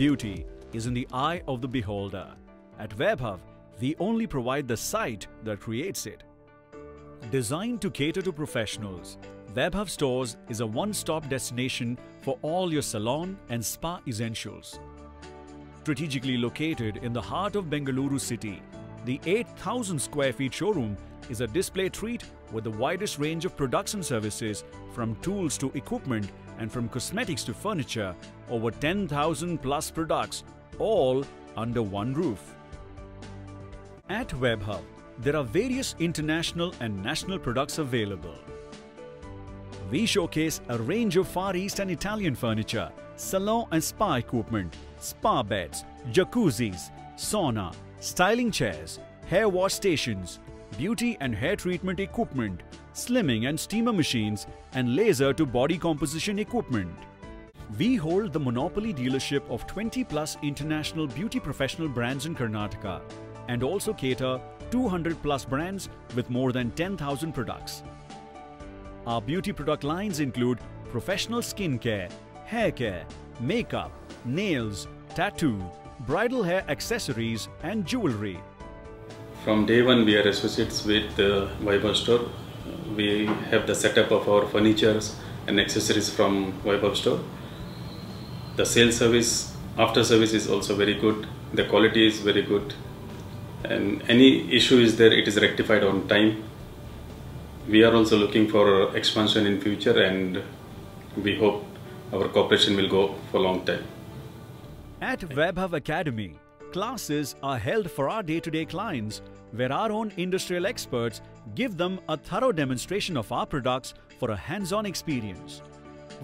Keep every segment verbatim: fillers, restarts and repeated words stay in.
beauty is in the eye of the beholder. At Vaibhav, we only provide the sight that creates it. Designed to cater to professionals, Vaibhav Stores is a one-stop destination for all your salon and spa essentials. Strategically located in the heart of Bengaluru city, the eight thousand square feet showroom is a display treat with the widest range of products and services, from tools to equipment and from cosmetics to furniture, over ten thousand plus products, all under one roof. At Vaibhav, there are various international and national products available. We showcase a range of Far East and Italian furniture, salon and spa equipment, spa beds, jacuzzis, sauna, styling chairs, hair wash stations, beauty and hair treatment equipment, slimming and steamer machines, and laser to body composition equipment. We hold the monopoly dealership of twenty plus international beauty professional brands in Karnataka and also cater two hundred plus brands with more than ten thousand products. Our beauty product lines include professional skincare, hair care, makeup, nails, tattoo, bridal hair accessories and jewelry. From day one, we are associates with uh, Vaibhav Store. We have the setup of our furnitures and accessories from Vaibhav Store. The sales service, after service is also very good. The quality is very good. And any issue is there, it is rectified on time. We are also looking for expansion in future, and we hope our cooperation will go for a long time. At Vaibhav Academy, classes are held for our day-to-day clients, where our own industrial experts give them a thorough demonstration of our products for a hands-on experience.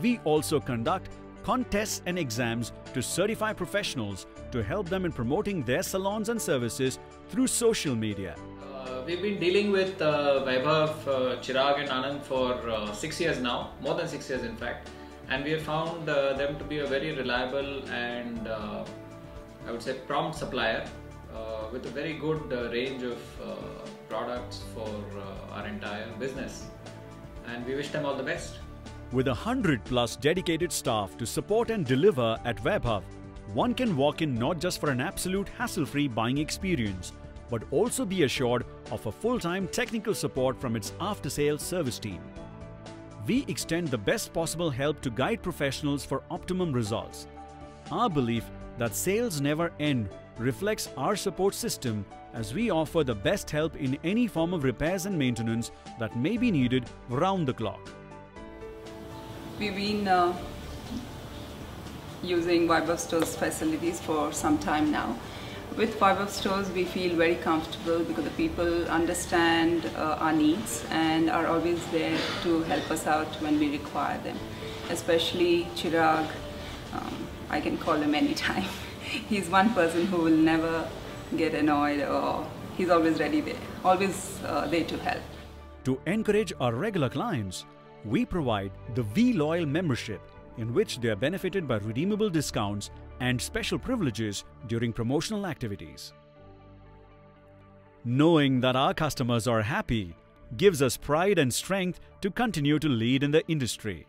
We also conduct contests and exams to certify professionals to help them in promoting their salons and services through social media. Uh, we've been dealing with uh, Vaibhav, uh, Chirag and Anand for uh, six years now, more than six years in fact, and we have found uh, them to be a very reliable and uh, I would say prompt supplier uh, with a very good uh, range of uh, products for uh, our entire business, and we wish them all the best. With a hundred plus dedicated staff to support and deliver at Vaibhav, one can walk in not just for an absolute hassle-free buying experience, but also be assured of a full-time technical support from its after-sales service team. We extend the best possible help to guide professionals for optimum results. Our belief that sales never end reflects our support system, as we offer the best help in any form of repairs and maintenance that may be needed round the clock. We've been uh, using Vaibhav Stores facilities for some time now. With Vaibhav Stores, we feel very comfortable because the people understand uh, our needs and are always there to help us out when we require them, especially Chirag. Um, I can call him anytime. He's one person who will never get annoyed, or he's always ready there, always uh, there to help. To encourage our regular clients, we provide the VLoyal membership, in which they are benefited by redeemable discounts and special privileges during promotional activities. Knowing that our customers are happy gives us pride and strength to continue to lead in the industry.